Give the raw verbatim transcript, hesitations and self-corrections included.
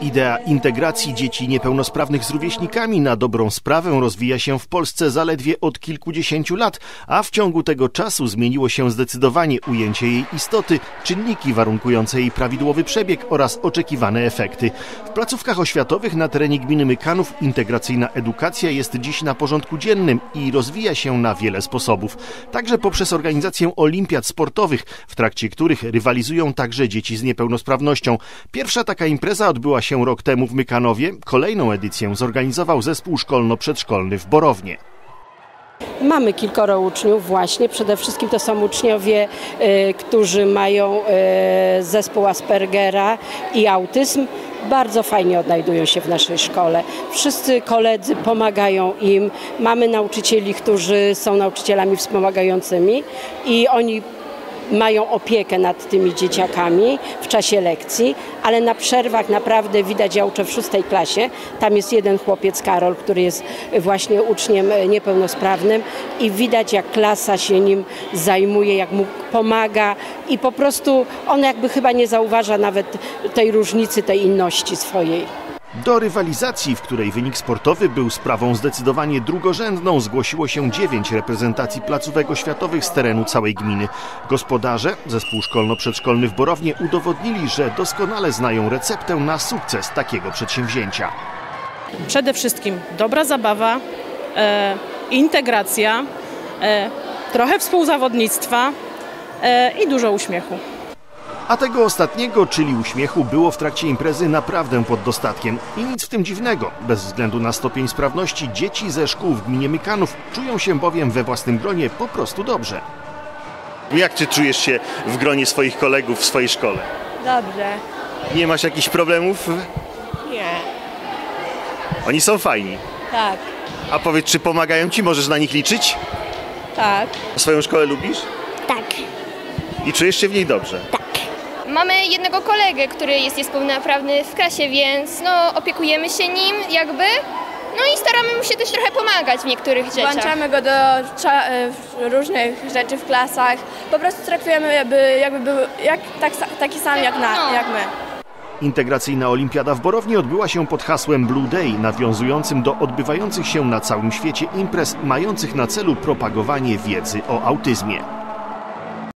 Idea integracji dzieci niepełnosprawnych z rówieśnikami na dobrą sprawę rozwija się w Polsce zaledwie od kilkudziesięciu lat, a w ciągu tego czasu zmieniło się zdecydowanie ujęcie jej istoty, czynniki warunkujące jej prawidłowy przebieg oraz oczekiwane efekty. W placówkach oświatowych na terenie gminy Mykanów integracyjna edukacja jest dziś na porządku dziennym i rozwija się na wiele sposobów. Także poprzez organizację olimpiad sportowych, w trakcie których rywalizują także dzieci z niepełnosprawnością. Pierwsza taka impreza odbyła się rok temu w Mykanowie. Kolejną edycję zorganizował zespół szkolno-przedszkolny w Borownie. Mamy kilkoro uczniów właśnie, przede wszystkim to są uczniowie, y, którzy mają y, zespół Aspergera i autyzm. Bardzo fajnie odnajdują się w naszej szkole. Wszyscy koledzy pomagają im. Mamy nauczycieli, którzy są nauczycielami wspomagającymi i oni mają opiekę nad tymi dzieciakami w czasie lekcji, ale na przerwach naprawdę widać, ja uczę w szóstej klasie, tam jest jeden chłopiec, Karol, który jest właśnie uczniem niepełnosprawnym i widać, jak klasa się nim zajmuje, jak mu pomaga i po prostu on jakby chyba nie zauważa nawet tej różnicy, tej inności swojej. Do rywalizacji, w której wynik sportowy był sprawą zdecydowanie drugorzędną, zgłosiło się dziewięć reprezentacji placówek oświatowych z terenu całej gminy. Gospodarze, zespół szkolno-przedszkolny w Borownie, udowodnili, że doskonale znają receptę na sukces takiego przedsięwzięcia. Przede wszystkim dobra zabawa, e, integracja, e, trochę współzawodnictwa e, i dużo uśmiechu. A tego ostatniego, czyli uśmiechu, było w trakcie imprezy naprawdę pod dostatkiem. I nic w tym dziwnego. Bez względu na stopień sprawności dzieci ze szkół w gminie Mykanów czują się bowiem we własnym gronie po prostu dobrze. Jak ty czujesz się w gronie swoich kolegów w swojej szkole? Dobrze. Nie masz jakichś problemów? Nie. Oni są fajni? Tak. A powiedz, czy pomagają ci? Możesz na nich liczyć? Tak. A swoją szkołę lubisz? Tak. I czujesz się w niej dobrze? Tak. Mamy jednego kolegę, który jest niepełnosprawny w klasie, więc no, opiekujemy się nim jakby, no i staramy mu się też trochę pomagać w niektórych rzeczach. Włączamy go do różnych rzeczy w klasach, po prostu traktujemy jakby, jakby był jak, tak, taki sam jak, na, jak my. Integracyjna olimpiada w Borowni odbyła się pod hasłem Blue Day, nawiązującym do odbywających się na całym świecie imprez mających na celu propagowanie wiedzy o autyzmie.